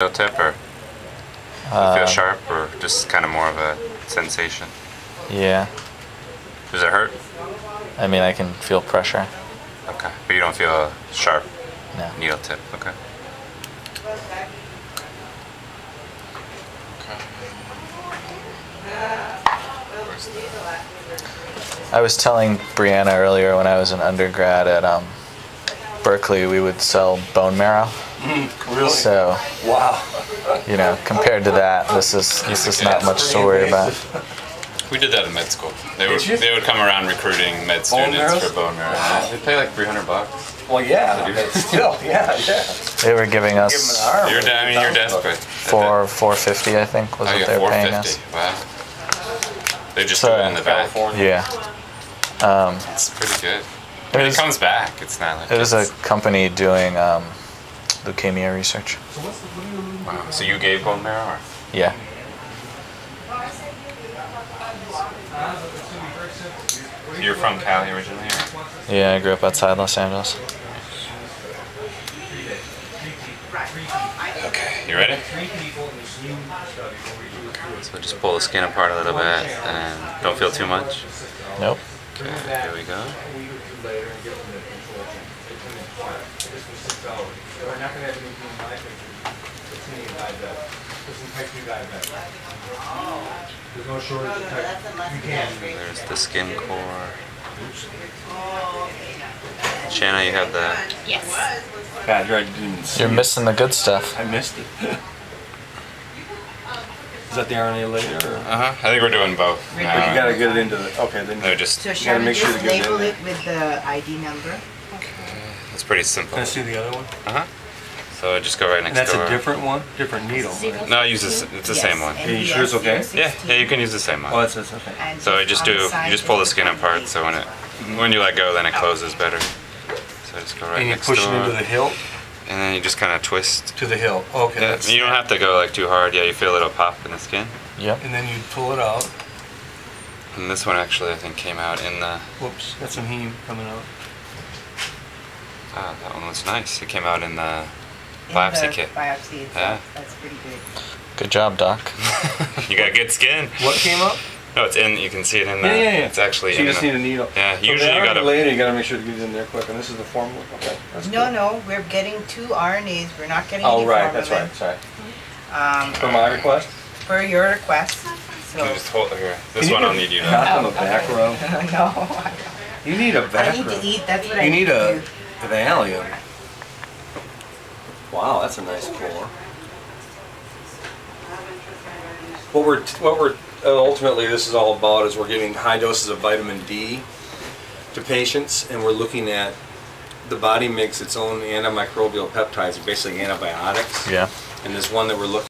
No tip, or feel sharp, or just kind of more of a sensation? Yeah. Does it hurt? I mean, I can feel pressure. Okay, but you don't feel a sharp needle tip, okay. I was telling Brianna earlier when I was an undergrad at Berkeley, we would sell bone marrow. Really? So, wow. You know, compared to that, this is not much to worry about. We did that in med school. They would come around recruiting med students for bone marrow. Wow. They pay like $300. Well, yeah. Still, yeah. They were giving us. Your desk. $450, I think, was what they were paying us. Wow. They just put it in the back. Yeah. It's pretty good. It comes back. It's not like it was a company doing leukemia research. Wow. So you gave bone marrow? Or? Yeah. So you're from Cali originally? Or? Yeah, I grew up outside Los Angeles. Okay, you ready? So just pull the skin apart a little bit and don't feel too much? Nope. Okay, here we go. There's the skin core. Shanna, you have the... Yes. God, you're missing the good stuff. I missed it. Is that the RNA later? I think we're doing both. But you gotta get it into the... Okay, then no, just... So Shanna, make sure to get label it with the ID number. Okay. It's pretty simple. Can I see the other one? So I just go right next door. That's a different one? Different needle? Right? No, I use this. It's the same one. Are you sure it's okay? Yeah, you can use the same one. Oh, that's okay. And so I just you just pull the skin apart, so when you let go, then it closes better. So I just go right next door. And you push it into the hilt? And then you just kind of twist. To the hilt. Okay. Yeah, you don't have to go like too hard. Yeah, you feel a little pop in the skin. Yep. And then you pull it out. And this one actually, I think, came out in the... Whoops, got some heme coming out. Ah, that one was nice. It came out in the... Biopsy kit. Biopsy, that's pretty good. Good job, Doc. You got good skin. What came up? No, it's in. You can see it in there. Yeah. It's actually. So you just need a needle. Yeah. So usually you gotta. Later, you gotta make sure to get it in there quick. And this is the formula. Okay. No, we're getting 2 RNAs. We're not getting. Oh, right. That's right. Sorry. For my request. For your request. So. You just hold it here. This one I'll need you. Not on the back row. No. You need a back row. I need to eat. That's what I need. You need a Valium. Wow, that's a nice core. What we're ultimately this is all about is we're giving high doses of vitamin D to patients, and we're looking at the body makes its own antimicrobial peptides, basically antibiotics. Yeah. And there's one that we're looking